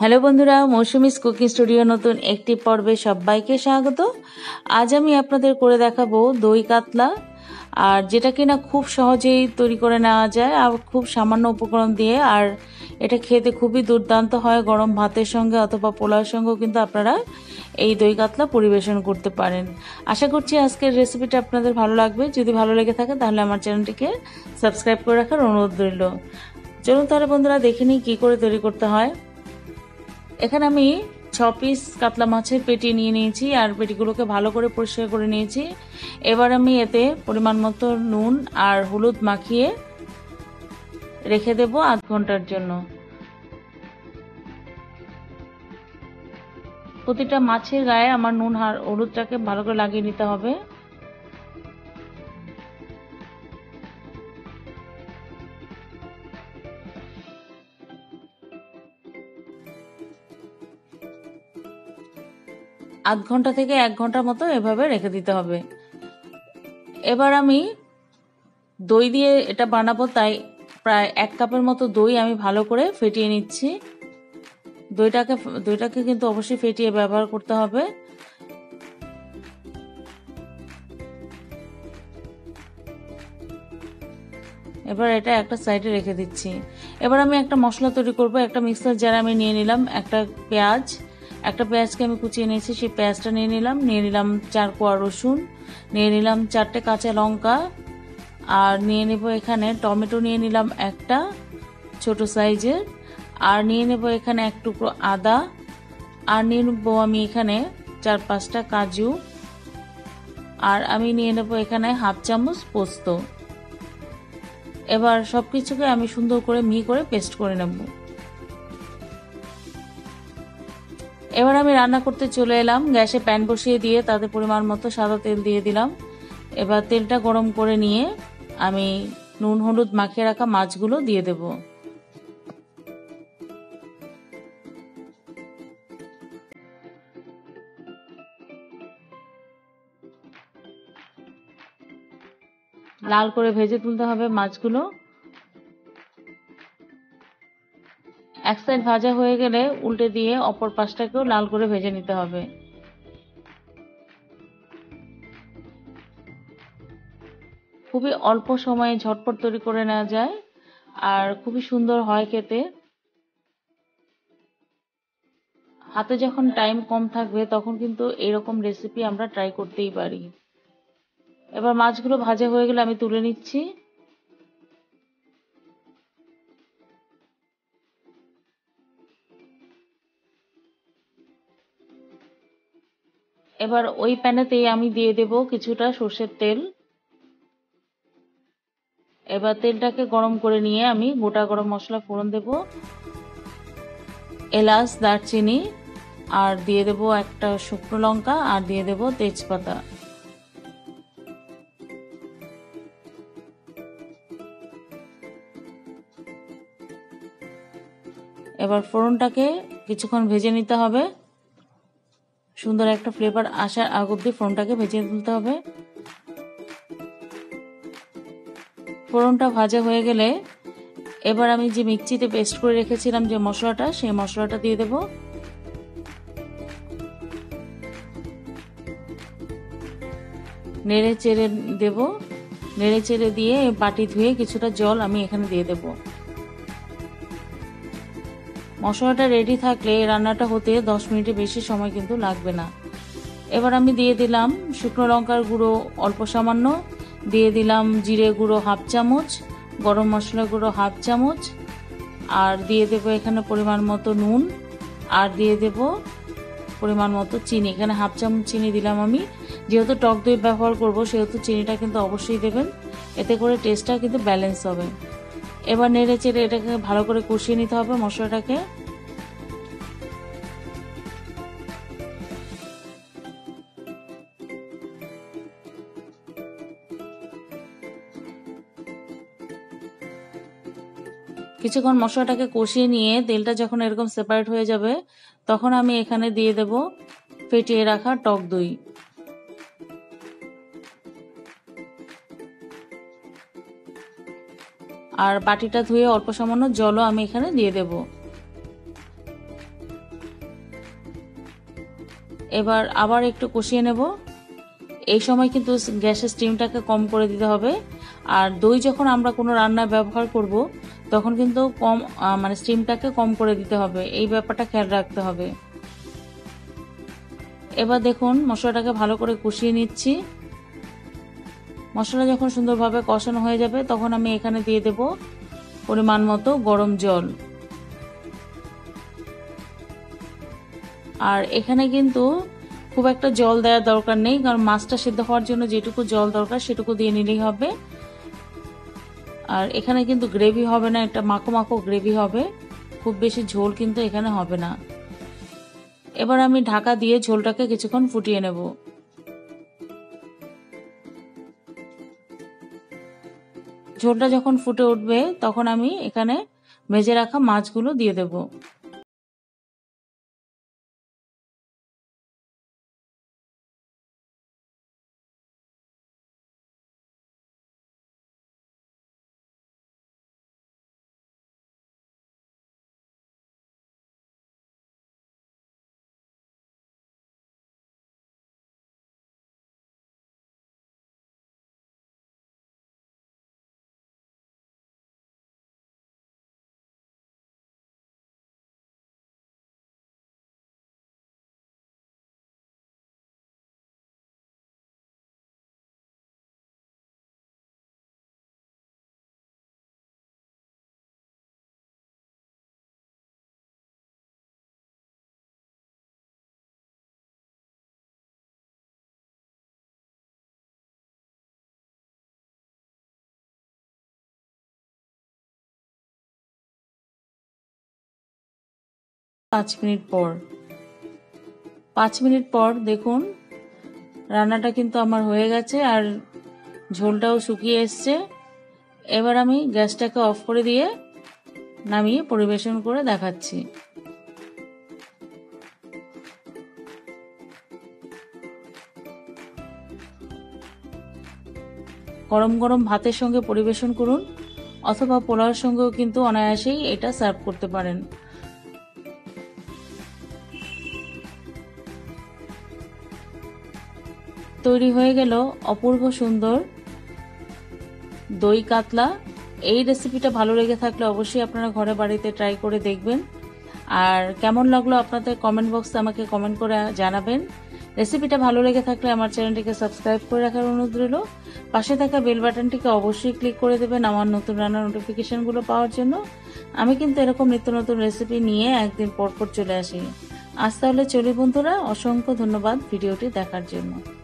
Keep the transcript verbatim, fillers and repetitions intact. Hello बंधुरा मौसुमिस cooking studio नतून एक पर्वे सबाइके स्वागत। आज आमी आपनादेर करे देखाबो दई कातला और जेटा कि ना खूब सहजेई तैरी करे नेওয়া যায় আর खूब सामान्य उपकरण दिए और এটা খেতে খুবই দুর্দান্ত হয়। গরম ভাতের সঙ্গে অথবা পোলাওর সঙ্গেও কিন্তু আপনারা এই দই কাতলা পরিবেশন করতে পারেন। আশা করছি আজকের রেসিপিটা আপনাদের ভালো লাগবে। যদি ভালো লেগে থাকে তাহলে আমার চ্যানেলটিকে সাবস্ক্রাইব করে রাখার অনুরোধ রইল। চলুন তাহলে বন্ধুরা দেখে নিই কি করে তৈরি করতে হয়। এখানে আমি छह পিস কাতলা মাছের পেটি নিয়ে নিয়েছি আর পেটিগুলোকে ভালো করে পরিষ্কার করে নিয়েছি। এবার আমি এতে পরিমাণ মতো নুন আর হলুদ মাখিয়ে রেখে দেব আধ ঘন্টার জন্য। প্রতিটা মাছের গায়ে আমার নুন আর হলুদটাকে ভালো করে লাগিয়ে নিতে হবে। आध घंटा থেকে এক ঘন্টার মতো এভাবে রেখে দিতে হবে। এবার আমি দই দিয়ে এটা বানাবো, তাই প্রায় এক কাপের মতো দই আমি ভালো করে ফেটিয়ে নিচ্ছি। দইটাকে দইটাকে কিন্তু অবশ্যই ফেটিয়ে ব্যবহার করতে হবে। এবার এটা একটা সাইডে রেখে দিচ্ছি। এবার আমি একটা মশলা তৈরি করব। একটা মিক্সার জার আমি নিয়ে নিলাম, একটা পেঁয়াজ একটা পেঁয়াজকে আমি কুচিয়ে নিয়েছি, সেই পেঁয়াজটা নিয়ে নিলাম। নিয়ে নিলাম চার কোয়া রসুন, নিয়ে নিলাম চারটে কাঁচা লঙ্কা আর নিয়ে নেব এখানে টমেটো নিয়ে নিলাম একটা ছোট সাইজের, আর নিয়ে নেব এখানে এক টুকরো আদা, আর নিয়ে নেব আমি এখানে চার পাঁচটা কাজু, আর আমি নিয়ে নেব এখানে হাফ চামচ পোস্ত। এবার সব কিছুকে আমি সুন্দর করে মিহি করে পেস্ট করে নেব। এবার আমি রান্না করতে চলে এলাম। গ্যাসে প্যান বসিয়ে দিয়ে তাতে পরিমাণ মতো সাদা তেল দিয়ে দিলাম। এবার তেলটা গরম করে নিয়ে আমি নুন হলুদ মাখিয়ে রাখা মাছগুলো দিয়ে দেব। লাল করে ভেজে তুলতে হবে মাছগুলো। এক সাইড ভাজা হয়ে গেলে উল্টে দিয়ে অপর পাশটাকেও লাল করে ভেজে নিতে হবে। খুবই অল্প সময়ে ঝটপট তৈরি করে নেওয়া যায় আর খুবই সুন্দর হয় খেতে। হাতে যখন টাইম কম থাকবে তখন কিন্তু এরকম রেসিপি আমরা ট্রাই করতেই পারি। এবার মাছগুলো ভাজা হয়ে গেলে আমি তুলে নিচ্ছি। এবার ওই প্যানেতেই আমি দিয়ে দেব কিছুটা সর্ষের তেল। এবার তেলটাকে গরম করে নিয়ে আমি গোটা গরম মশলা ফোড়ন দেব, এলাচ দারচিনি, আর দিয়ে দেব একটা শুকনো লঙ্কা, আর দিয়ে দেব তেজপাতা। এবার ফোড়নটাকে কিছুক্ষণ ভেজে নিতে হবে। সুন্দর একটা ফ্লেভার আসার আগ অবধি ফোড়নটাকে ভেজে তুলতে হবে। ফোড়নটা ভাজা হয়ে গেলে এবার আমি যে মিক্সিতে পেস্ট করে রেখেছিলাম যে মশলাটা, সেই মশলাটা দিয়ে দেব। নেড়ে চেড়ে দেব। নেড়ে চেড়ে দিয়ে বাটি ধুয়ে কিছুটা জল আমি এখানে দিয়ে দেব। মশলাটা রেডি থাকলে রান্নাটা হতে দশ মিনিটের বেশি সময় কিন্তু লাগবে না। এবার আমি দিয়ে দিলাম শুকনো লঙ্কার গুঁড়ো অল্প সামান্য, দিয়ে দিলাম জিরে গুঁড়ো হাফ চামচ, গরম মশলা গুঁড়ো হাফ চামচ, আর দিয়ে দেবো এখানে পরিমাণ মতো নুন, আর দিয়ে দেবো পরিমাণ মতো চিনি। এখানে হাফ চামচ চিনি দিলাম আমি। যেহেতু টক দই ব্যবহার করবো সেহেতু চিনিটা কিন্তু অবশ্যই দেবেন, এতে করে টেস্টটা কিন্তু ব্যালেন্স হবে। এবার নেড়ে চেড়ে এটাকে ভালো করে কষিয়ে নিতে হবে মশলাটাকে। কিছুক্ষণ মশলাটাকে কষিয়ে নিয়ে তেলটা যখন এরকম সেপারেট হয়ে যাবে তখন আমি এখানে দিয়ে দেব ফেটিয়ে রাখা টক দই। আর বাটিটা ধুয়ে অল্প সামান্য জলও আমি এখানে দিয়ে দেব। এবার আবার একটু কষিয়ে নেব। এই সময় কিন্তু গ্যাসের স্টিমটাকে কম করে দিতে হবে। আর দই যখন আমরা কোনো রান্নায় ব্যবহার করব তখন কিন্তু কম মানে স্টিমটাকে কম করে দিতে হবে, এই ব্যাপারটা খেয়াল রাখতে হবে। এবার দেখুন মশলাটাকে ভালো করে কষিয়ে নিচ্ছি। মশলা যখন সুন্দরভাবে কষানো হয়ে যাবে তখন আমি এখানে দিয়ে দেব পরিমাণ মতো গরম জল। আর এখানে কিন্তু খুব একটা জল দেওয়ার দরকার নেই, কারণ মাছটা সিদ্ধ হওয়ার জন্য যেটুকু জল দরকার সেটুকু দিয়ে নিলেই হবে। আর এখানে কিন্তু গ্রেভি হবে না, একটা মাখো মাখো গ্রেভি হবে, খুব বেশি ঝোল কিন্তু এখানে হবে না। এবার আমি ঢাকা দিয়ে ঝোলটাকে কিছুক্ষণ ফুটিয়ে নেব। ঝোলটা যখন ফুটে উঠবে তখন আমি এখানে ভেজে রাখা মাছগুলো দিয়ে দেব। পাঁচ মিনিট পর পাঁচ মিনিট পর দেখুন রান্নাটা কিন্তু আমার হয়ে গেছে আর ঝোলটাও শুকিয়ে এসছে। এবার আমি গ্যাসটাকে অফ করে দিয়ে নামিয়ে পরিবেশন করে দেখাচ্ছি। গরম গরম ভাতের সঙ্গে পরিবেশন করুন, অথবা পোলাওর সঙ্গেও কিন্তু অনায়াসেই এটা সার্ভ করতে পারেন। তৈরি হয়ে গেল অপূর্ব সুন্দর দই কাতলা। এই রেসিপিটা ভালো লেগে থাকলে অবশ্যই আপনারা ঘরে বাড়িতে ট্রাই করে দেখবেন, আর কেমন লাগলো আপনাদের কমেন্ট বক্সে আমাকে কমেন্ট করে জানাবেন। রেসিপিটা ভালো লেগে থাকলে আমার চ্যানেলটিকে সাবস্ক্রাইব করে রাখার অনুরোধ রইল। পাশে থাকা বেল বাটনটিকে অবশ্যই ক্লিক করে দেবেন আমার নতুন রান্নার নোটিফিকেশনগুলো পাওয়ার জন্য। আমি কিন্তু এরকম নিত্য নতুন রেসিপি নিয়ে একদিন পরপর চলে আসি। আজ তাহলে চলি বন্ধুরা, অসংখ্য ধন্যবাদ ভিডিওটি দেখার জন্য।